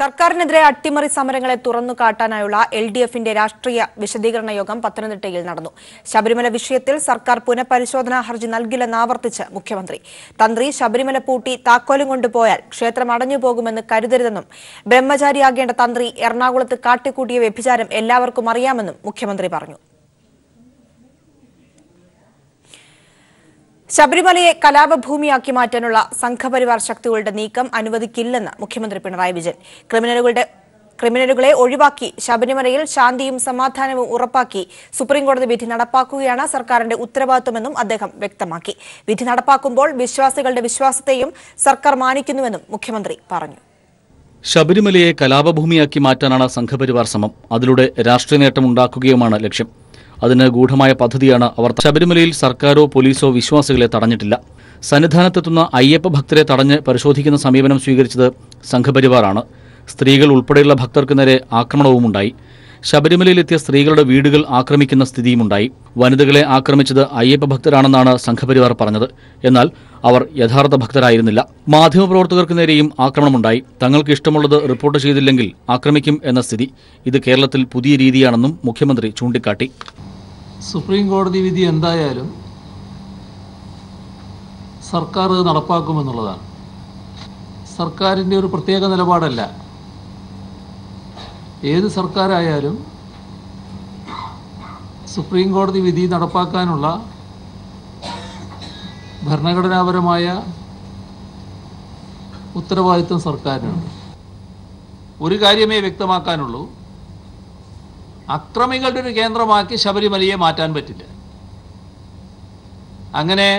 സർക്കാരിനെതിരെ അട്ടിമറി സമരങ്ങളെ തുറന്നു കാട്ടാനായുള്ള എൽഡിഎഫിന്റെ രാഷ്ട്രീയ വിശദീകരണ യോഗം പത്തനംതിട്ടയിൽ നടന്നു. ശബരിമല വിഷയത്തിൽ സർക്കാർ പുനഃപരിശോധനാ ഹർജി നൽകില്ലെന്ന് ആവർത്തിച്ച് മുഖ്യമന്ത്രി. തന്ത്രി ശബരിമല പൂട്ടി താക്കോലും കൊണ്ടുപോയാൽ ക്ഷേത്രം അടഞ്ഞുപോകുമെന്ന് കരുതരുതെന്നും ബ്രഹ്മചാരിയാകേണ്ട തന്ത്രി എറണാകുളത്ത് കാട്ടിക്കൂട്ടിയ വ്യഭിചാരം എല്ലാവർക്കും അറിയാമെന്നും മുഖ്യമന്ത്രി പറഞ്ഞു. ശബരിമലയെ കലാപഭൂമിയാക്കി മാറ്റാനുള്ള സംഘപരിവാർ ശക്തികളുടെ നീക്കം അനുവദിക്കില്ലെന്ന് മുഖ്യമന്ത്രി പിണറായി വിജയൻ. ക്രിമിനലുകളെ ഒഴിവാക്കി ശബരിമലയിൽ ശാന്തിയും സമാധാനവും ഉറപ്പാക്കി സുപ്രീംകോടതി വിധി നടപ്പാക്കുകയാണ് സർക്കാരിന്റെ ഉത്തരവാദിത്വമെന്നും അദ്ദേഹം വ്യക്തമാക്കി. വിധി നടപ്പാക്കുമ്പോൾ വിശ്വാസികളുടെ വിശ്വാസത്തെയും സർക്കാർ മാനിക്കുന്നുവെന്നും മുഖ്യമന്ത്രി പറഞ്ഞു. ശബരിമലയെ കലാപഭൂമിയാക്കി മാറ്റാനാണ് സംഘപരിവാർ ശ്രമം. അതിലൂടെ രാഷ്ട്രീയ നേട്ടം ഉണ്ടാക്കുകയുമാണ് ലക്ഷ്യം. അതിന് ഗൂഢമായ പദ്ധതിയാണ് അവർ. ശബരിമലയിൽ സർക്കാരോ പോലീസോ വിശ്വാസികളെ തടഞ്ഞിട്ടില്ല. സന്നിധാനത്തെത്തുന്ന അയ്യപ്പ ഭക്തരെ തടഞ്ഞ് പരിശോധിക്കുന്ന സമീപനം സ്വീകരിച്ചത് സംഘപരിവാറാണ്. സ്ത്രീകൾ ഉൾപ്പെടെയുള്ള ഭക്തർക്ക് നേരെ ആക്രമണവുമുണ്ടായി. ശബരിമലയിലെത്തിയ സ്ത്രീകളുടെ വീടുകൾ ആക്രമിക്കുന്ന സ്ഥിതിയുമുണ്ടായി. വനിതകളെ ആക്രമിച്ചത് അയ്യപ്പ ഭക്തരാണെന്നാണ് സംഘപരിവാർ പറഞ്ഞത്. എന്നാൽ അവർ യഥാർത്ഥ ഭക്തരായിരുന്നില്ല. മാധ്യമപ്രവർത്തകർക്ക് നേരെയും ആക്രമണമുണ്ടായി. തങ്ങൾക്ക് ഇഷ്ടമുള്ളത് റിപ്പോർട്ട് ചെയ്തില്ലെങ്കിൽ ആക്രമിക്കും എന്ന സ്ഥിതി. ഇത് കേരളത്തിൽ പുതിയ രീതിയാണെന്നും മുഖ്യമന്ത്രി ചൂണ്ടിക്കാട്ടി. സുപ്രീം കോടതി വിധി എന്തായാലും സർക്കാർ നടപ്പാക്കുമെന്നുള്ളതാണ്. സർക്കാരിൻ്റെ ഒരു പ്രത്യേക നിലപാടല്ല. ഏത് സർക്കാരായാലും സുപ്രീം കോടതി വിധി നടപ്പാക്കാനുള്ള ഭരണഘടനാപരമായ ഉത്തരവാദിത്വം സർക്കാരിനുണ്ട്. ഒരു കാര്യമേ വ്യക്തമാക്കാനുള്ളൂ, അക്രമികളുടെ ഒരു കേന്ദ്രമാക്കി ശബരിമലയെ മാറ്റാൻ പറ്റില്ല. അങ്ങനെ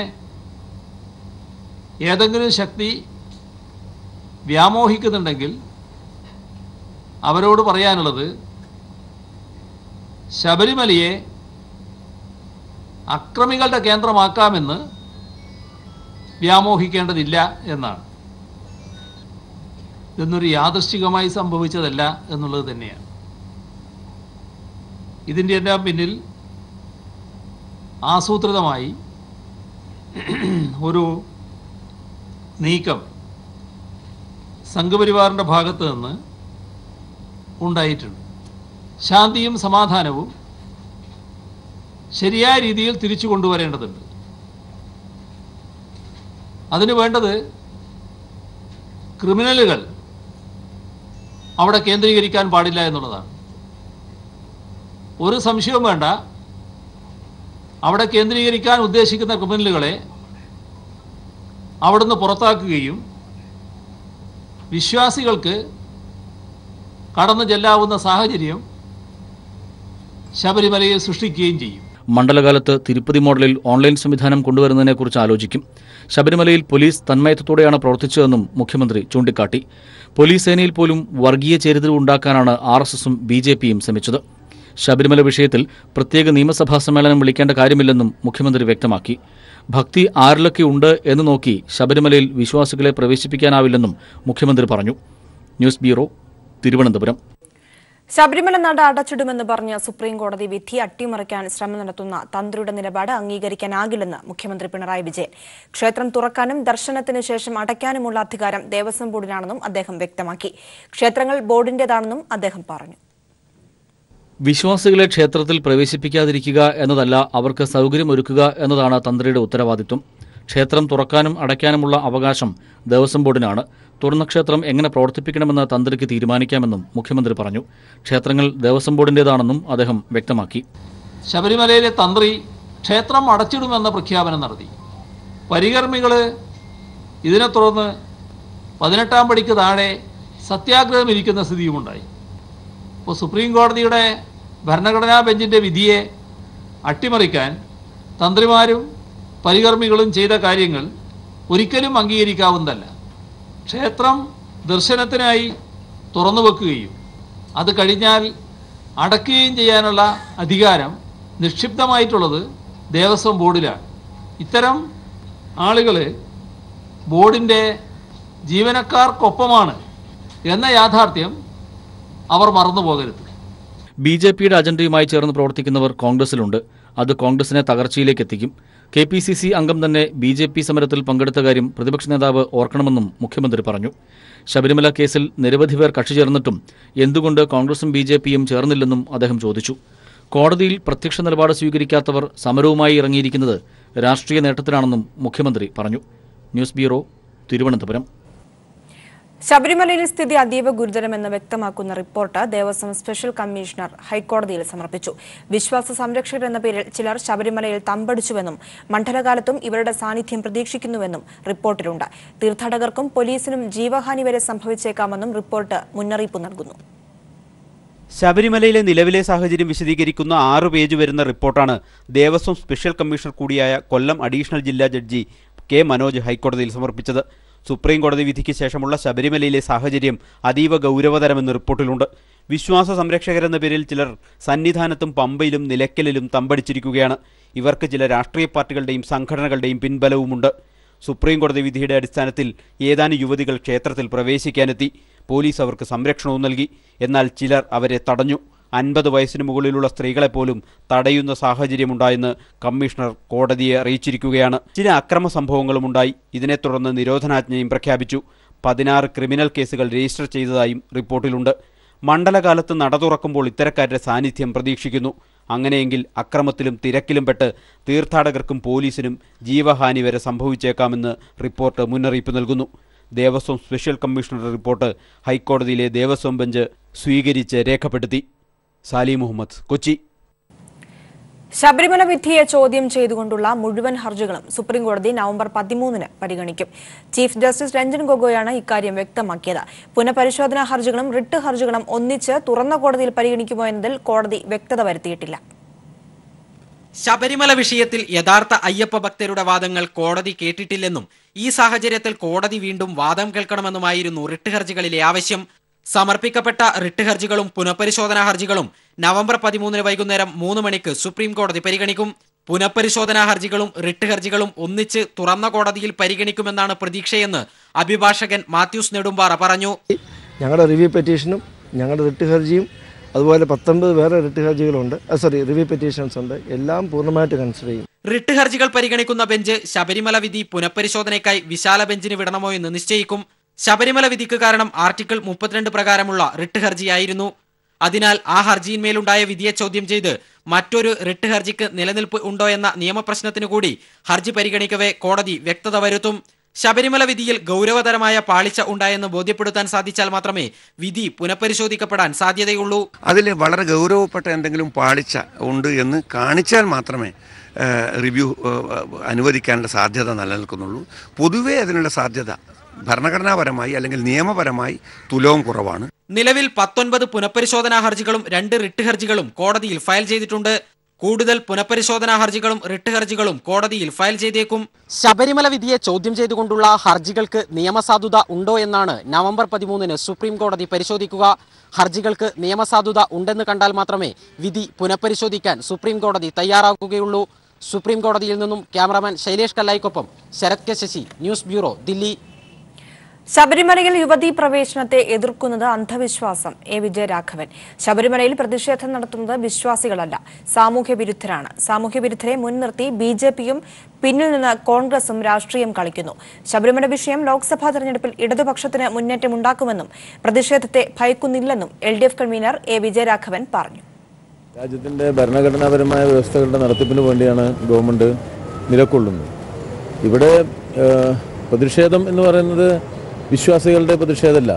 ഏതെങ്കിലും ശക്തി വ്യാമോഹിക്കുന്നുണ്ടെങ്കിൽ അവരോട് പറയാനുള്ളത്, ശബരിമലയെ അക്രമികളുടെ കേന്ദ്രമാക്കാമെന്ന് വ്യാമോഹിക്കേണ്ടതില്ല എന്നാണ്. ഇതൊന്നൊരു യാദൃശ്ചികമായി സംഭവിച്ചതല്ല എന്നുള്ളത് തന്നെയാണ്. ഇതിൻ്റെ എല്ലാം പിന്നിൽ ആസൂത്രിതമായി ഒരു നീക്കം സംഘപരിവാറിൻ്റെ ഭാഗത്ത് നിന്ന് ഉണ്ടായിട്ടുണ്ട്. ശാന്തിയും സമാധാനവും ശരിയായ രീതിയിൽ തിരിച്ചു കൊണ്ടുവരേണ്ടതുണ്ട്. അതിനു വേണ്ടത് ക്രിമിനലുകൾ അവിടെ കേന്ദ്രീകരിക്കാൻ പാടില്ല എന്നുള്ളതാണ്. ഒരു സംശയവും വേണ്ട, അവിടെ കേന്ദ്രീകരിക്കാൻ ഉദ്ദേശിക്കുന്ന ക്രിമിനലുകളെ അവിടുന്ന് പുറത്താക്കുകയും വിശ്വാസികൾക്ക് കടന്നു ചെല്ലാവുന്ന സാഹചര്യം ശബരിമലയെ സൃഷ്ടിക്കുകയും ചെയ്യും. മണ്ഡലകാലത്ത് തിരുപ്പതി മോഡലിൽ ഓൺലൈൻ സംവിധാനം കൊണ്ടുവരുന്നതിനെക്കുറിച്ച് ആലോചിക്കും. ശബരിമലയിൽ പോലീസ് തന്മയത്വത്തോടെയാണ് പ്രവർത്തിച്ചതെന്നും മുഖ്യമന്ത്രി ചൂണ്ടിക്കാട്ടി. പോലീസ് സേനയിൽ പോലും വർഗീയ ചേരിതിരിവ് ഉണ്ടാക്കാനാണ് ആർഎസ്എസും ബിജെപിയും ശ്രമിച്ചത്. ശബരിമല വിഷയത്തിൽ പ്രത്യേക നിയമസഭാ സമ്മേളനം വിളിക്കേണ്ട കാര്യമില്ലെന്നും മുഖ്യമന്ത്രി വ്യക്തമാക്കി. ഭക്തി ആരിലൊക്കെ ഉണ്ട് എന്ന് നോക്കി ശബരിമലയിൽ വിശ്വാസികളെ പ്രവേശിപ്പിക്കാനാവില്ലെന്നും മുഖ്യമന്ത്രി പറഞ്ഞു. News bureau, Thiruvananthapuram. ശബരിമല നട അടച്ചിടുമെന്ന് പറഞ്ഞ സുപ്രീംകോടതി വിധി അട്ടിമറിക്കാൻ ശ്രമം നടത്തുന്ന തന്ത്രിയുടെ നിലപാട് അംഗീകരിക്കാനാകില്ലെന്ന് മുഖ്യമന്ത്രി പിണറായി വിജയൻ. ക്ഷേത്രം തുറക്കാനും ദർശനത്തിന് ശേഷം അടയ്ക്കാനുമുള്ള അധികാരം ദേവസ്വം ബോർഡിനാണെന്നും അദ്ദേഹം വ്യക്തമാക്കി. ക്ഷേത്രങ്ങൾ ബോർഡിന്റേതാണെന്നും അദ്ദേഹം പറഞ്ഞു. വിശ്വാസികളെ ക്ഷേത്രത്തിൽ പ്രവേശിപ്പിക്കാതിരിക്കുക എന്നതല്ല, അവർക്ക് സൗകര്യമൊരുക്കുക എന്നതാണ് തന്ത്രിയുടെ ഉത്തരവാദിത്വം. ക്ഷേത്രം തുറക്കാനും അടയ്ക്കാനുമുള്ള അവകാശം ദേവസ്വം ബോർഡിനാണ്. തുറന്ന ക്ഷേത്രം എങ്ങനെ പ്രവർത്തിപ്പിക്കണമെന്ന് തന്ത്രിക്ക് തീരുമാനിക്കാമെന്നും മുഖ്യമന്ത്രി പറഞ്ഞു. ക്ഷേത്രങ്ങൾ ദേവസ്വം ബോർഡിൻ്റേതാണെന്നും അദ്ദേഹം വ്യക്തമാക്കി. ശബരിമലയിലെ തന്ത്രി ക്ഷേത്രം അടച്ചിടുമെന്ന പ്രഖ്യാപനം നടത്തി. പരികർമ്മികൾ ഇതിനെ തുടർന്ന് 18ാം പടിക്ക് താഴെ സത്യാഗ്രഹമിരിക്കുന്ന സ്ഥിതിയുമുണ്ടായി. ഇപ്പോൾ സുപ്രീം കോടതിയുടെ ഭരണഘടനാ ബെഞ്ചിൻ്റെ വിധിയെ അട്ടിമറിക്കാൻ തന്ത്രിമാരും പരികർമ്മികളും ചെയ്ത കാര്യങ്ങൾ ഒരിക്കലും അംഗീകരിക്കാവുന്നതല്ല. ക്ഷേത്രം ദർശനത്തിനായി തുറന്നു വെക്കുകയും അത് കഴിഞ്ഞാൽ അടക്കുകയും ചെയ്യാനുള്ള അധികാരം നിക്ഷിപ്തമായിട്ടുള്ളത് ദേവസ്വം ബോർഡിലാണ്. ഇത്തരം ആളുകൾ ബോർഡിൻ്റെ ജീവനക്കാർക്കൊപ്പമാണ് എന്ന യാഥാർത്ഥ്യം അവർ മറന്നു പോകരുത്. ബി ജെ പിയുടെ അജണ്ടയുമായി ചേർന്ന് പ്രവർത്തിക്കുന്നവർ കോൺഗ്രസിലുണ്ട്. അത് കോൺഗ്രസിനെ തകർച്ചയിലേക്ക് എത്തിക്കും. KPCC അംഗം തന്നെ ബിജെപി സമരത്തിൽ പങ്കെടുത്ത കാര്യം പ്രതിപക്ഷ നേതാവ് ഓർക്കണമെന്നും മുഖ്യമന്ത്രി പറഞ്ഞു. ശബരിമല കേസിൽ നിരവധി പേർ കക്ഷി ചേർന്നിട്ടും എന്തുകൊണ്ട് കോൺഗ്രസും ബിജെപിയും ചേർന്നില്ലെന്നും അദ്ദേഹം ചോദിച്ചു. കോടതിയിൽ പ്രത്യക്ഷ നിലപാട് സ്വീകരിക്കാത്തവർ സമരവുമായി ഇറങ്ങിയിരിക്കുന്നത് രാഷ്ട്രീയ നേട്ടത്തിനാണെന്നും മുഖ്യമന്ത്രി പറഞ്ഞു. News bureau Thiruvananthapuram. ശബരിമലയിലെ സ്ഥിതി അതീവ ഗുരുതരമെന്ന് വ്യക്തമാക്കുന്ന റിപ്പോർട്ട് ദേവസ്വം സ്പെഷ്യൽ കമ്മീഷണർ ഹൈക്കോടതിയിൽ സമർപ്പിച്ചു. വിശ്വാസ സംരക്ഷകരെന്ന പേരിൽ ചിലർ ശബരിമലയിൽ തമ്പടിച്ചുവെന്നും മണ്ഡലകാലത്തും ഇവരുടെ സാന്നിധ്യം പ്രതീക്ഷിക്കുന്നുവെന്നും റിപ്പോർട്ടിലുണ്ട്. തീർത്ഥാടകർക്കും പോലീസിനും ജീവഹാനി വരെ സംഭവിച്ചേക്കാമെന്നും റിപ്പോർട്ട് മുന്നറിയിപ്പ് നൽകുന്നു. ശബരിമലയിലെ നിലവിലെ സാഹചര്യം വിശദീകരിക്കുന്ന 6 പേജ് വരുന്ന റിപ്പോർട്ടാണ് ദേവസ്വം സ്പെഷ്യൽ കമ്മീഷണർ കൂടിയായ കൊല്ലം അഡീഷണൽ ജില്ലാ ജഡ്ജി കെ മനോജ് ഹൈക്കോടതിയിൽ സമർപ്പിച്ചത്. സുപ്രീം കോടതി വിധിക്ക് ശേഷമുള്ള ശബരിമലയിലെ സാഹചര്യം അതീവ ഗൗരവതരമെന്ന് റിപ്പോർട്ടിലുണ്ട്. വിശ്വാസ സംരക്ഷകരെന്ന പേരിൽ ചിലർ സന്നിധാനത്തും പമ്പയിലും നിലയ്ക്കലിലും തമ്പടിച്ചിരിക്കുകയാണ്. ഇവർക്ക് ചില രാഷ്ട്രീയ പാർട്ടികളുടെയും സംഘടനകളുടെയും പിൻബലവുമുണ്ട്. സുപ്രീം കോടതി വിധിയുടെ അടിസ്ഥാനത്തിൽ ഏതാനും യുവതികൾ ക്ഷേത്രത്തിൽ പ്രവേശിക്കാനെത്തി. പോലീസ് അവർക്ക് സംരക്ഷണവും നൽകി. എന്നാൽ ചിലർ അവരെ തടഞ്ഞു. 50 വയസ്സിന് മുകളിലുള്ള സ്ത്രീകളെപ്പോലും തടയുന്ന സാഹചര്യമുണ്ടായെന്ന് കമ്മീഷണർ കോടതിയെ അറിയിച്ചിരിക്കുകയാണ്. ചില അക്രമ സംഭവങ്ങളുമുണ്ടായി. ഇതിനെ തുടർന്ന് നിരോധനാജ്ഞയും പ്രഖ്യാപിച്ചു. 16 ക്രിമിനൽ കേസുകൾ രജിസ്റ്റർ ചെയ്തതായും റിപ്പോർട്ടിലുണ്ട്. മണ്ഡലകാലത്ത് നട തുറക്കുമ്പോൾ ഇത്തരക്കാരുടെ സാന്നിധ്യം പ്രതീക്ഷിക്കുന്നു. അങ്ങനെയെങ്കിൽ അക്രമത്തിലും തിരക്കിലും പെട്ട് തീർത്ഥാടകർക്കും പോലീസിനും ജീവഹാനി വരെ സംഭവിച്ചേക്കാമെന്ന് റിപ്പോർട്ട് മുന്നറിയിപ്പ് നൽകുന്നു. ദേവസ്വം സ്പെഷ്യൽ കമ്മീഷണറുടെ റിപ്പോർട്ട് ഹൈക്കോടതിയിലെ ദേവസ്വം ബെഞ്ച് സ്വീകരിച്ച് രേഖപ്പെടുത്തി. സാലി മുഹമ്മദ്, കൊച്ചി. ശബരിമല വിധിയെ ചോദ്യം ചെയ്തുകൊണ്ടുള്ള മുഴുവൻ ഹർജികളും സുപ്രീംകോടതി നവംബർ 13 പരിഗണിക്കും. ചീഫ് ജസ്റ്റിസ് രഞ്ജൻ ഗൊഗോയാണ് ഇക്കാര്യം വ്യക്തമാക്കിയത്. പുനഃപരിശോധനാ ഹർജികളും റിട്ട് ഹർജികളും ഒന്നിച്ച് തുറന്ന കോടതിയിൽ പരിഗണിക്കുമോ എന്നതിൽ കോടതി വ്യക്തത വരുത്തിയിട്ടില്ല. ശബരിമല വിഷയത്തിൽ യഥാർത്ഥ അയ്യപ്പ ഭക്തരുടെ വാദങ്ങൾ കോടതി കേട്ടിട്ടില്ലെന്നും ഈ സാഹചര്യത്തിൽ കോടതി വീണ്ടും വാദം കേൾക്കണമെന്നുമായിരുന്നു റിട്ട് ഹർജികളിലെ ആവശ്യം. സമർപ്പിക്കപ്പെട്ട റിട്ട് ഹർജികളും പുനഃപരിശോധനാ ഹർജികളും നവംബർ 13 വൈകുന്നേരം 3 മണിക്ക് സുപ്രീം കോടതി പരിഗണിക്കും. പുനഃപരിശോധനാ ഹർജികളും റിട്ട് ഹർജികളും ഒന്നിച്ച് തുറന്ന കോടതിയിൽ പരിഗണിക്കുമെന്നാണ് പ്രതീക്ഷയെന്ന് അഭിഭാഷകൻ മാത്യൂസ് നെടുമ്പാറ പറഞ്ഞു. ഞങ്ങളുടെ റിവ്യൂ പെറ്റീഷനും ഞങ്ങളുടെ റിട്ട് ഹർജിയും അതുപോലെ 19 വേറെ റിട്ട് ഹർജികളുണ്ട്, റിവ്യൂ പെറ്റീഷൻസ് ഉണ്ട്. എല്ലാം പൂർണ്ണമായിട്ട് കൺസിഡർ ചെയ്യും. റിട്ട് ഹർജികൾ പരിഗണിക്കുന്ന ബെഞ്ച് ശബരിമല വിധി പുനഃപരിശോധനയ്ക്കായി വിശാല ബെഞ്ചിന് വിടണമോ എന്ന് നിശ്ചയിക്കും. ശബരിമല വിധിക്ക് കാരണം ആർട്ടിക്കിൾ 32 പ്രകാരമുള്ള റിട്ട് ഹർജിയായിരുന്നു. അതിനാൽ ആ ഹർജിയിന്മേലുണ്ടായ വിധിയെ ചോദ്യം ചെയ്ത് മറ്റൊരു റിട്ട് ഹർജിക്ക് നിലനിൽപ്പ് ഉണ്ടോ എന്ന നിയമപ്രശ്നത്തിനു കൂടി ഹർജി പരിഗണിക്കവേ കോടതി വ്യക്തത വരുത്തും. ശബരിമല വിധിയിൽ ഗൗരവതരമായ പാളിച്ച ഉണ്ടായെന്ന് ബോധ്യപ്പെടുത്താൻ സാധിച്ചാൽ മാത്രമേ വിധി പുനഃപരിശോധിക്കപ്പെടാൻ സാധ്യതയുള്ളൂ. അതിൽ വളരെ ഗൗരവപ്പെട്ട എന്തെങ്കിലും പാളിച്ച ഉണ്ട് എന്ന് കാണിച്ചാൽ മാത്രമേ റിവ്യൂ അനുവദിക്കാനുള്ള സാധ്യത നിലനിൽക്കുന്നുള്ളൂ. പൊതുവേ അതിനുള്ള സാധ്യത ഭരണഘടനാപരമായി അല്ലെങ്കിൽ നിയമപരമായി തുലവും കുറവാണ്. നിലവിൽ 19 പുനഃപരിശോധനാ ഹർജികളും 2 റിട്ട് ഹർജികളും കോടതിയിൽ ഫയൽ ചെയ്തിട്ടുണ്ട്. കൂടുതൽ പുനഃപരിശോധനാ ഹർജികളും റിട്ട് ഹർജികളും കോടതിയിൽ ഫയൽ ചെയ്തേക്കും. ശബരിമല വിധിയെ ചോദ്യം ചെയ്തുകൊണ്ടുള്ള ഹർജികൾക്ക് നിയമസാധുത ഉണ്ടോ എന്നാണ് നവംബർ 13 സുപ്രീം കോടതി പരിശോധിക്കുക. ഹർജികൾക്ക് നിയമസാധുത ഉണ്ടെന്ന് കണ്ടാൽ മാത്രമേ വിധി പുനഃപരിശോധിക്കാൻ സുപ്രീം കോടതി തയ്യാറാക്കുകയുള്ളൂ. സുപ്രീം കോടതിയിൽ നിന്നും ക്യാമറമാൻ ശൈലേഷ് കല്ലായിക്കൊപ്പം Sarath K Sasi, news bureau, Delhi. ശബരിമലയിൽ യുവതീ പ്രവേശനത്തെ എതിർക്കുന്നത് അന്ധവിശ്വാസം. എ വിജയരാഘവൻ, ശബരിമലയിൽ പ്രതിഷേധം നടത്തുന്നത് വിശ്വാസികളല്ല, സാമൂഹ്യ വിരുദ്ധരാണ്. സാമൂഹ്യ വിരുദ്ധരെ മുൻനിർത്തി ബിജെപിയും പിന്നിൽ നിന്ന് കോൺഗ്രസും രാഷ്ട്രീയം കളിക്കുന്നു. ശബരിമല വിഷയം ലോക്സഭാ തെരഞ്ഞെടുപ്പിൽ ഇടതുപക്ഷത്തിന് മുന്നേറ്റമുണ്ടാക്കുമെന്നും പ്രതിഷേധത്തെ ഭയക്കുന്നില്ലെന്നും LDF കൺവീനർ എ വിജയരാഘവൻ പറഞ്ഞു. രാജ്യത്തിന്റെ ഭരണഘടനാപരമായ വ്യവസ്ഥകളുടെ നടത്തിപ്പിന് വേണ്ടിയാണ് ഗവൺമെന്റ് നിലകൊള്ളുന്നത്. ഇവിടെ പ്രതിഷേധം എന്ന് പറയുന്നത് വിശ്വാസികളുടെ പ്രതിഷേധമല്ല.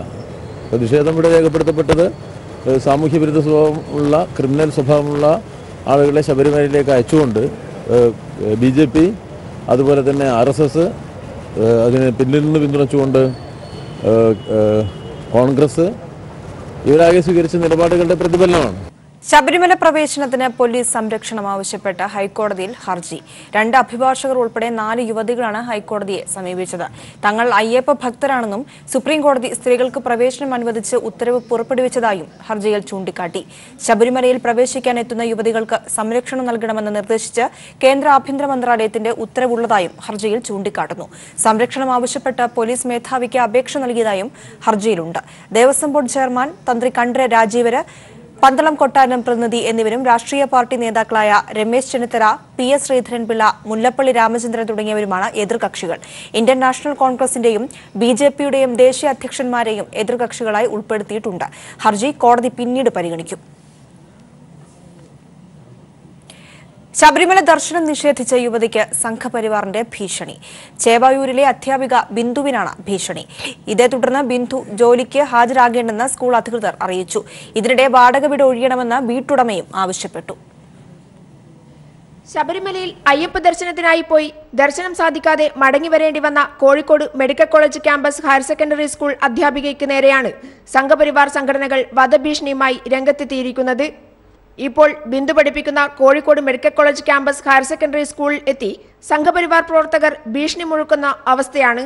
പ്രതിഷേധം ഇവിടെ രേഖപ്പെടുത്തപ്പെട്ടത് സാമൂഹ്യ വിരുദ്ധ സ്വഭാവമുള്ള ക്രിമിനൽ സ്വഭാവമുള്ള ആളുകളെ ശബരിമലയിലേക്ക് അയച്ചുകൊണ്ട് BJP അതുപോലെ തന്നെ RSS അതിനെ പിന്നിൽ നിന്ന് പിന്തുണച്ചുകൊണ്ട് കോൺഗ്രസ് ഇവരാകെ സ്വീകരിച്ച നിലപാടുകളുടെ പ്രതിഫലനമാണ്. ശബരിമല പ്രവേശനത്തിന് പോലീസ് സംരക്ഷണം ആവശ്യപ്പെട്ട ഹൈക്കോടതിയിൽ ഹർജി. 2 അഭിഭാഷകർ ഉൾപ്പെടെ 4 യുവതികളാണ് ഹൈക്കോടതിയെ സമീപിച്ചത്. തങ്ങൾ അയ്യപ്പ ഭക്തരാണെന്നും സുപ്രീം കോടതി സ്ത്രീകൾക്ക് പ്രവേശനം അനുവദിച്ച് ഉത്തരവ് പുറപ്പെടുവിച്ചതായും ഹർജിയിൽ ചൂണ്ടിക്കാട്ടി. ശബരിമലയിൽ പ്രവേശിക്കാൻ എത്തുന്ന യുവതികൾക്ക് സംരക്ഷണം നൽകണമെന്ന് നിർദ്ദേശിച്ച് കേന്ദ്ര ആഭ്യന്തര മന്ത്രാലയത്തിന്റെ ഉത്തരവുള്ളതായും ഹർജിയിൽ ചൂണ്ടിക്കാട്ടുന്നു. സംരക്ഷണം ആവശ്യപ്പെട്ട പോലീസ് മേധാവിക്ക് അപേക്ഷ നൽകിയതായും ഹർജിയിലുണ്ട്. ദേവസ്വം ബോർഡ് ചെയർമാൻ തന്ത്രി കണ്ഠര് രാജീവര്, പന്തളം കൊട്ടാരം പ്രതിനിധി എന്നിവരും രാഷ്ട്രീയ പാർട്ടി നേതാക്കളായ രമേശ് ചെന്നിത്തല, പി എസ് ശ്രീധരൻപിള്ള, മുല്ലപ്പള്ളി രാമചന്ദ്രൻ തുടങ്ങിയവരുമാണ് എതിർകക്ഷികൾ. ഇന്ത്യൻ നാഷണൽ കോൺഗ്രസിന്റെയും ബിജെപിയുടെയും ദേശീയ അധ്യക്ഷന്മാരെയും എതിർകക്ഷികളായി ഉൾപ്പെടുത്തിയിട്ടുണ്ട്. ഹർജി കോടതി പിന്നീട് പരിഗണിക്കും. ശബരിമല ദർശനം നിഷേധിച്ച യുവതിക്ക് സംഘപരിവാറിന്റെ ഭീഷണി. ചേവായൂരിലെ അധ്യാപിക ബിന്ദുവിനാണ് ഭീഷണി. ഇതേ തുടർന്ന് ബിന്ദു ജോലിക്ക് ഹാജരാകേണ്ടെന്ന് സ്കൂൾ അധികൃതർ അറിയിച്ചു. ഇതിനിടെ വാടക വീട് ഒഴിയണമെന്ന് വീട്ടുടമയും ആവശ്യപ്പെട്ടു. ശബരിമലയിൽ അയ്യപ്പ ദർശനത്തിനായി പോയി ദർശനം സാധിക്കാതെ മടങ്ങി വരേണ്ടി വന്ന Kozhikode medical college campus higher secondary school അധ്യാപികയ്ക്ക് നേരെയാണ് സംഘപരിവാർ സംഘടനകൾ വധഭീഷണിയുമായി രംഗത്തെത്തിയിരിക്കുന്നത്. ഇപ്പോൾ ബിന്ദു പഠിപ്പിക്കുന്ന Kozhikode medical college campus higher secondary സ്കൂളിൽ എത്തി സംഘപരിവാർ പ്രവർത്തകർ ഭീഷണി മുഴക്കുന്ന അവസ്ഥയാണ്.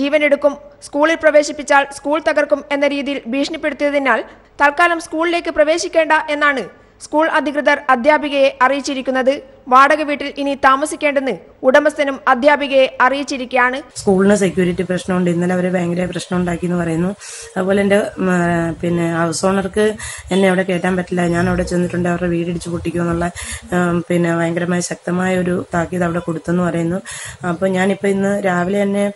ജീവനെടുക്കും, സ്കൂളിൽ പ്രവേശിപ്പിച്ചാൽ സ്കൂൾ തകർക്കും എന്ന രീതിയിൽ ഭീഷണിപ്പെടുത്തിയതിനാൽ തൽക്കാലം സ്കൂളിലേക്ക് പ്രവേശിക്കേണ്ട എന്നാണ് സ്കൂൾ അധികൃതർ അധ്യാപികയെ അറിയിച്ചിരിക്കുന്നത്. വാടക വീട്ടിൽ ഇനി താമസിക്കേണ്ടെന്ന് ഉടമസ്ഥനും അധ്യാപികയെ അറിയിച്ചിരിക്കുകയാണ്. സ്കൂളിന് സെക്യൂരിറ്റി പ്രശ്നമുണ്ട്, ഇന്നലെ അവർ ഭയങ്കര പ്രശ്നം ഉണ്ടാക്കി എന്ന് പറയുന്നു. അതുപോലെ എൻ്റെ ഹൗസ് ഓണർക്ക് എന്നെ അവിടെ കയറ്റാൻ പറ്റില്ല, ഞാൻ അവിടെ ചെന്നിട്ടുണ്ട്, അവരുടെ വീടിടിച്ച് പൊട്ടിക്കുമെന്നുള്ള ഭയങ്കരമായ ശക്തമായ ഒരു താക്കീത് അവിടെ കൊടുത്തെന്ന് പറയുന്നു. അപ്പോൾ ഞാനിപ്പോൾ ഇന്ന് രാവിലെ തന്നെ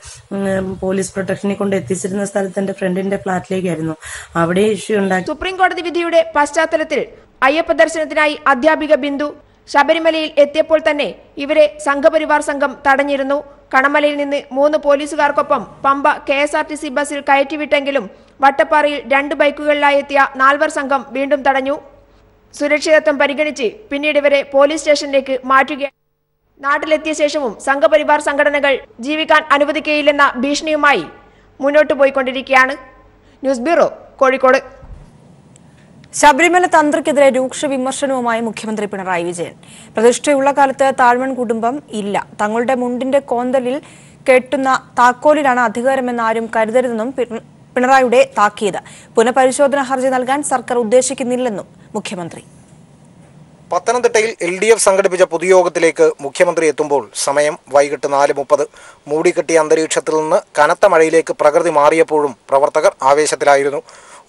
പോലീസ് പ്രൊട്ടക്ഷനെ കൊണ്ട് എത്തിച്ചിരുന്ന സ്ഥലത്ത് എൻ്റെ ഫ്രണ്ടിൻ്റെ ഫ്ളാറ്റിലേക്കായിരുന്നു, അവിടെ ഇഷ്യൂ ഉണ്ടാക്കി. സുപ്രീം കോടതി വിധിയുടെ പശ്ചാത്തലത്തിൽ അയ്യപ്പ ദർശനത്തിനായി അധ്യാപിക ബിന്ദു ശബരിമലയിൽ എത്തിയപ്പോൾ തന്നെ ഇവരെ സംഘപരിവാർ സംഘം തടഞ്ഞിരുന്നു. കണമലയിൽ നിന്ന് 3 പോലീസുകാർക്കൊപ്പം പമ്പ KSRTC ബസ്സിൽ കയറ്റിവിട്ടെങ്കിലും വട്ടപ്പാറയിൽ 2 ബൈക്കുകളിലായി എത്തിയ 4 സംഘം വീണ്ടും തടഞ്ഞു. സുരക്ഷിതത്വം പരിഗണിച്ച് പിന്നീട് ഇവരെ പോലീസ് സ്റ്റേഷനിലേക്ക് മാറ്റുകയാണ്. നാട്ടിലെത്തിയ ശേഷവും സംഘപരിവാർ സംഘടനകൾ ജീവിക്കാൻ അനുവദിക്കുകയില്ലെന്ന ഭീഷണിയുമായി മുന്നോട്ടു പോയിക്കൊണ്ടിരിക്കുകയാണ്. News bureau, Kozhikode. ശബരിമല തന്ത്രിക്കെതിരെ രൂക്ഷ വിമർശനവുമായി മുഖ്യമന്ത്രി പിണറായി വിജയൻ. പ്രതിഷ്ഠയുള്ള കാലത്ത് താഴ്വൺ കുടുംബം ഇല്ല, തങ്ങളുടെ മുണ്ടിന്റെ കോന്തലിൽ കെട്ടുന്ന താക്കോലിലാണ് അധികാരമെന്നാരും കരുതരുതെന്നും പിണറായിയുടെ താക്കീത്. പുനഃപരിശോധന ഹർജി നൽകാൻ സർക്കാർ ഉദ്ദേശിക്കുന്നില്ലെന്നും മുഖ്യമന്ത്രി. പത്തനംതിട്ടയിൽ LDF സംഘടിപ്പിച്ച പൊതുയോഗത്തിലേക്ക് മുഖ്യമന്ത്രി എത്തുമ്പോൾ സമയം വൈകിട്ട് 4:30. മൂടിക്കെട്ടിയ അന്തരീക്ഷത്തിൽ നിന്ന് കനത്ത മഴയിലേക്ക് പ്രകൃതി മാറിയപ്പോഴും പ്രവർത്തകർ ആവേശത്തിലായിരുന്നു.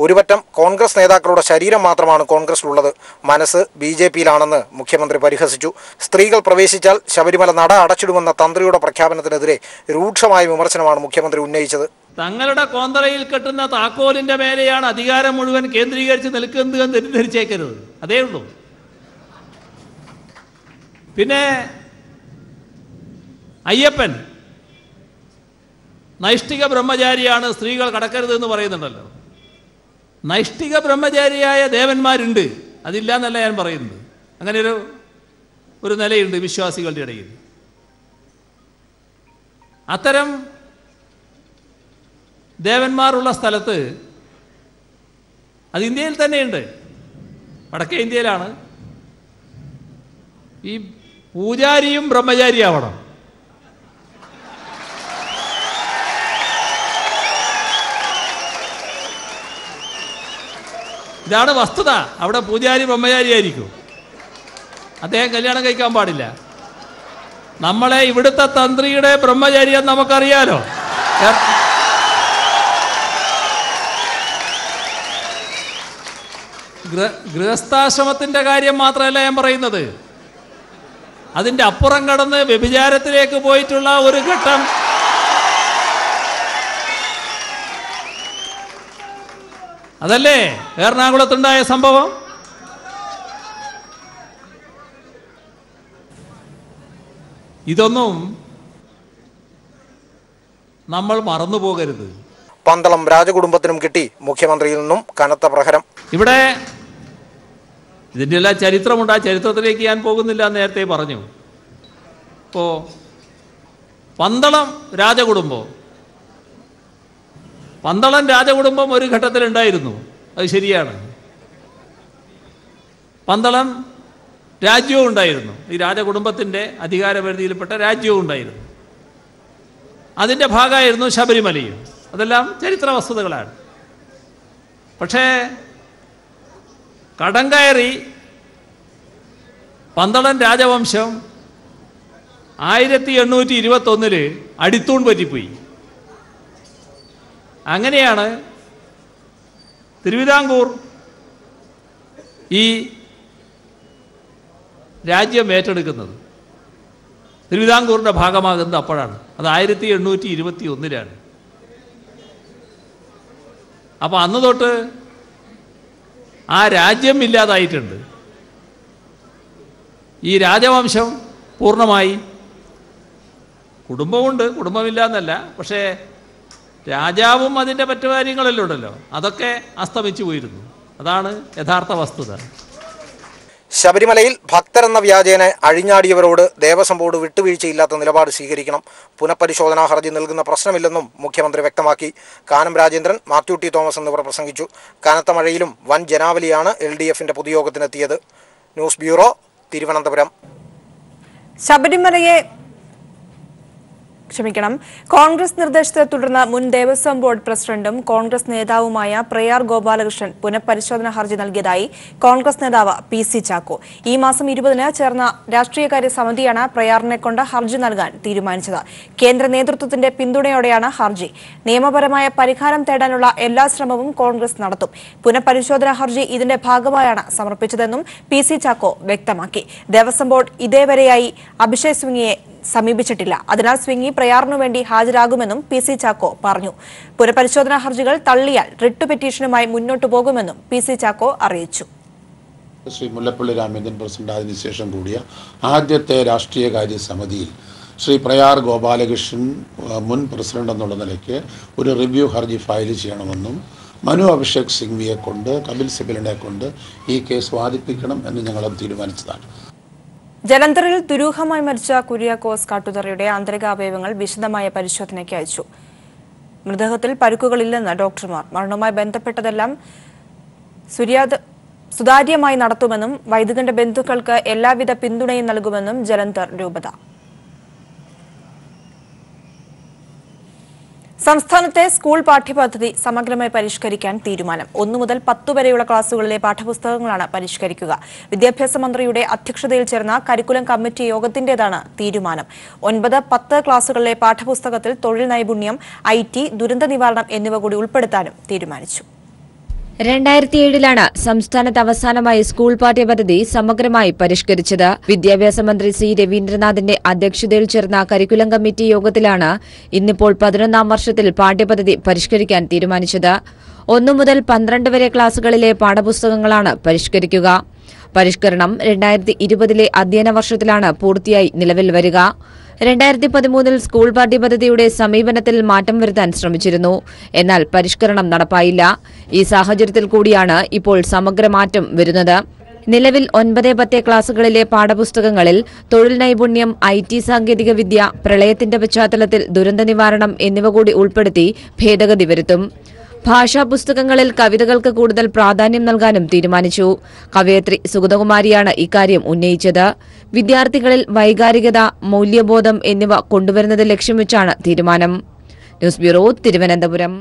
ഒരുപറ്റം കോൺഗ്രസ് നേതാക്കളുടെ ശരീരം മാത്രമാണ് കോൺഗ്രസിലുള്ളത്, മനസ്സ് BJPയിലാണെന്ന് മുഖ്യമന്ത്രി പരിഹസിച്ചു. സ്ത്രീകൾ പ്രവേശിച്ചാൽ ശബരിമല നട അടച്ചിടുമെന്ന തന്ത്രിയുടെ പ്രഖ്യാപനത്തിനെതിരെ രൂക്ഷമായ വിമർശനമാണ് മുഖ്യമന്ത്രി ഉന്നയിച്ചത്. തങ്ങളുടെ കോന്തറയിൽ കെട്ടുന്ന താക്കോലിന്റെ മേലെയാണ് അധികാരം മുഴുവൻ കേന്ദ്രീകരിച്ച് നിൽക്കുന്നത്, തെറ്റിദ്ധരിച്ചേക്കരുത്, അതേ ഉള്ളൂ. പിന്നെ അയ്യപ്പൻ നൈഷ്ഠിക ബ്രഹ്മചാരിയാണ്, സ്ത്രീകൾ കടക്കരുത് എന്ന് പറയുന്നുണ്ടല്ലോ. നൈഷ്ഠിക ബ്രഹ്മചാരിയായ ദേവന്മാരുണ്ട്, അതില്ല എന്നല്ല ഞാൻ പറയുന്നത്. അങ്ങനെ ഒരു നിലയുണ്ട് വിശ്വാസികളുടെ ഇടയിൽ. അത്തരം ദേവന്മാരുള്ള സ്ഥലത്ത്, അത് ഇന്ത്യയിൽ തന്നെയുണ്ട്, വടക്കേ ഇന്ത്യയിലാണ്, ഈ പൂജാരിയും ബ്രഹ്മചാരിയാവണം. ഇതാണ് വസ്തുത. അവിടെ പൂജാരി ബ്രഹ്മചാരിയായിരിക്കും, അദ്ദേഹം കല്യാണം കഴിക്കാൻ പാടില്ല. നമ്മളെ ഇവിടുത്തെ തന്ത്രിയുടെ ബ്രഹ്മചാരിയെന്ന് നമുക്കറിയാലോ. ഗൃഹസ്ഥാശ്രമത്തിൻ്റെ കാര്യം മാത്രമല്ല ഞാൻ പറയുന്നത്, അതിൻ്റെ അപ്പുറം കടന്ന് വ്യഭിചാരത്തിലേക്ക് പോയിട്ടുള്ള ഒരു ഘട്ടം അതല്ലേ എറണാകുളത്തുണ്ടായ സംഭവം. ഇതൊന്നും നമ്മൾ മറന്നുപോകരുത്. പന്തളം രാജകുടുംബത്തിനും കിട്ടി മുഖ്യമന്ത്രിയിൽ നിന്നും കനത്ത പ്രഹരം. ഇവിടെ ഇതിൻ്റെ എല്ലാം ചരിത്രമുണ്ട്, ആ ചരിത്രത്തിലേക്ക് ഞാൻ പോകുന്നില്ല, നേരത്തെ പറഞ്ഞു. ഇപ്പോൾ പന്തളം രാജകുടുംബം, പന്തളം രാജകുടുംബം ഒരു ഘട്ടത്തിലുണ്ടായിരുന്നു, അത് ശരിയാണ്. പന്തളം രാജ്യവും ഉണ്ടായിരുന്നു, ഈ രാജകുടുംബത്തിൻ്റെ അധികാരപരിധിയിൽപ്പെട്ട രാജ്യവും ഉണ്ടായിരുന്നു. അതിൻ്റെ ഭാഗമായിരുന്നു ശബരിമലയും. അതെല്ലാം ചരിത്ര വസ്തുതകളാണ്. പക്ഷേ കടം കയറി പന്തളം രാജവംശം 1821 അടിത്തൂൺ പറ്റിപ്പോയി. അങ്ങനെയാണ് തിരുവിതാംകൂർ ഈ ഈ രാജ്യം ഏറ്റെടുക്കുന്നത്. തിരുവിതാംകൂറിൻ്റെ ഭാഗമാകുന്നത് അപ്പോഴാണ്. അത് 1821-ലാണ്. അപ്പോൾ അന്ന് തൊട്ട് ആ രാജ്യം ഇല്ലാതായിട്ടുണ്ട്. ഈ രാജവംശം പൂർണ്ണമായി, കുടുംബമുണ്ട്, കുടുംബമില്ല എന്നല്ല, പക്ഷേ രാജാവും അതിൻ്റെ മറ്റു കാര്യങ്ങളെല്ലാം ഉണ്ടല്ലോ, അതൊക്കെ അസ്തമിച്ചു പോയിരുന്നു. അതാണ് യഥാർത്ഥ വസ്തുത. ശബരിമലയിൽ ഭക്തരെന്ന വ്യാജേനെ അഴിഞ്ഞാടിയവരോട് ദേവസ്വം ബോർഡ് വിട്ടുവീഴ്ചയില്ലാത്ത നിലപാട് സ്വീകരിക്കണം, പുനഃപരിശോധനാ ഹർജി നൽകുന്ന പ്രശ്നമില്ലെന്നും മുഖ്യമന്ത്രി വ്യക്തമാക്കി. കാനം രാജേന്ദ്രൻ, മാത്യു ടി തോമസ് എന്നിവർ പ്രസംഗിച്ചു. കനത്ത മഴയിലും വൻ ജനാവലിയാണ് LDFിന്റെ പൊതുയോഗത്തിനെത്തിയത്. News bureau, Thiruvananthapuram. കോൺഗ്രസ് നിർദ്ദേശത്തെ തുടർന്ന് മുൻ ദേവസ്വം ബോർഡ് പ്രസിഡന്റും കോൺഗ്രസ് നേതാവുമായ പ്രയാർ ഗോപാലകൃഷ്ണൻ പുനഃപരിശോധനാ ഹർജി നൽകിയതായി കോൺഗ്രസ് നേതാവ് PC ചാക്കോ. ഈ മാസം 20-ന് ചേർന്ന രാഷ്ട്രീയകാര്യ സമിതിയാണ് പ്രയാറിനെ കൊണ്ട് ഹർജി നൽകാൻ തീരുമാനിച്ചത്. കേന്ദ്ര നേതൃത്വത്തിന്റെ പിന്തുണയോടെയാണ് ഹർജി. നിയമപരമായ പരിഹാരം തേടാനുള്ള എല്ലാ ശ്രമവും കോൺഗ്രസ് നടത്തും. പുനഃപരിശോധനാ ഹർജി ഇതിന്റെ ഭാഗമായാണ് സമർപ്പിച്ചതെന്നും PC ചാക്കോ വ്യക്തമാക്കി. ദേവസ്വം ബോർഡ് ഇതേവരെയായി അഭിഷേക് സിംഗിയെ സമീപിച്ചിട്ടില്ല. അതിനാൽ സ്വിംഗി പ്രയാറിനു വേണ്ടി ഹാജരാകുമെന്നും PC ചാക്കോ പറഞ്ഞു. പുനഃപരിശോധനാ ഹർജികൾ തള്ളിയാൽ റിട്ട് പെറ്റീഷനുമായി മുന്നോട്ടു പോകുമെന്നും PC ചാക്കോ അറിയിച്ചു. ശ്രീ മുല്ലപ്പള്ളി രാമചന്ദ്രൻ പ്രസിഡന്റ്, അതിനുശേഷം കൂടിയ ആദ്യത്തെ രാഷ്ട്രീയകാര്യ സമിതിയിൽ ശ്രീ പ്രയാർ ഗോപാലകൃഷ്ണൻ മുൻ പ്രസിഡന്റ് എന്നുള്ള നിലയ്ക്ക് ഒരു റിവ്യൂ ഹർജി ഫയൽ ചെയ്യണമെന്നും മനു അഭിഷേക് സിംഗ്വിയെ കൊണ്ട്, കപിൽ സിബലിനെ കൊണ്ട് ഈ കേസ് വാദിപ്പിക്കണം എന്ന് ഞങ്ങൾ തീരുമാനിച്ചതാണ്. ജലന്ധറിൽ ദുരൂഹമായി മരിച്ച കുര്യാക്കോസ് കാട്ടുതറയുടെ ആന്തരികാവയവങ്ങൾ വിശദമായ പരിശോധനയ്ക്ക് അയച്ചു. മൃതദേഹത്തിൽ പരുക്കുകളില്ലെന്ന് ഡോക്ടർമാർ. മരണവുമായി ബന്ധപ്പെട്ടതെല്ലാം സുതാര്യമായി നടത്തുമെന്നും വൈദികന്റെ ബന്ധുക്കൾക്ക് എല്ലാവിധ പിന്തുണയും നൽകുമെന്നും ജലന്ധർ രൂപത. സംസ്ഥാനത്തെ സ്കൂൾ പാഠ്യപദ്ധതി സമഗ്രമായി പരിഷ്കരിക്കാൻ തീരുമാനം. 1 മുതൽ 10 വരെയുള്ള ക്ലാസുകളിലെ പാഠപുസ്തകങ്ങളാണ് പരിഷ്കരിക്കുക. വിദ്യാഭ്യാസ മന്ത്രിയുടെ അധ്യക്ഷതയിൽ ചേർന്ന കരിക്കുലം കമ്മിറ്റി യോഗത്തിന്റേതാണ് തീരുമാനം. 9, 10 ക്ലാസുകളിലെ പാഠപുസ്തകത്തിൽ തൊഴിൽ നൈപുണ്യം, IT, ദുരന്ത നിവാരണം എന്നിവ കൂടി ഉൾപ്പെടുത്താനും തീരുമാനിച്ചു. 2007-ലാണ് സംസ്ഥാനത്ത് അവസാനമായി സ്കൂൾ പാഠ്യപദ്ധതി സമഗ്രമായി പരിഷ്കരിച്ചത്. വിദ്യാഭ്യാസ മന്ത്രി C. രവീന്ദ്രനാഥിന്റെ അധ്യക്ഷതയിൽ ചേർന്ന കരിക്കുലം കമ്മിറ്റി യോഗത്തിലാണ് ഇന്നിപ്പോൾ 11ാം വർഷത്തിൽ പാഠ്യപദ്ധതി പരിഷ്കരിക്കാൻ തീരുമാനിച്ചത്. 1 മുതൽ 12 വരെ ക്ലാസുകളിലെ പാഠപുസ്തകങ്ങളാണ് പരിഷ്കരിക്കുക. പരിഷ്കരണം 2020-ലെ അധ്യയന വർഷത്തിലാണ് പൂർത്തിയായി നിലവിൽ വരിക. 2013-ൽ സ്കൂൾ പാഠ്യപദ്ധതിയുടെ സമീപനത്തിൽ മാറ്റം വരുത്താൻ ശ്രമിച്ചിരുന്നു, എന്നാൽ പരിഷ്കരണം നടപ്പായില്ല. ഈ സാഹചര്യത്തിൽ കൂടിയാണ് ഇപ്പോൾ സമഗ്ര മാറ്റം വരുന്നത്. നിലവിൽ 9, 10 ക്ലാസുകളിലെ പാഠപുസ്തകങ്ങളിൽ തൊഴിൽ നൈപുണ്യം, IT, സാങ്കേതികവിദ്യ, പ്രളയത്തിന്റെ പശ്ചാത്തലത്തിൽ ദുരന്ത നിവാരണം എന്നിവ കൂടി ഉൾപ്പെടുത്തി ഭേദഗതി വരുത്തും. ഭാഷാപുസ്തകങ്ങളിൽ കവിതകൾക്ക് കൂടുതൽ പ്രാധാന്യം നൽകാനും തീരുമാനിച്ചു. കവയത്രി സുഗതകുമാരിയാണ് ഇക്കാര്യം ഉന്നയിച്ചത്. വിദ്യാർത്ഥികളിൽ വൈകാരികത, മൂല്യബോധം എന്നിവ കൊണ്ടുവരുന്നത് ലക്ഷ്യം വെച്ചാണ് തീരുമാനം. News bureau, Thiruvananthapuram.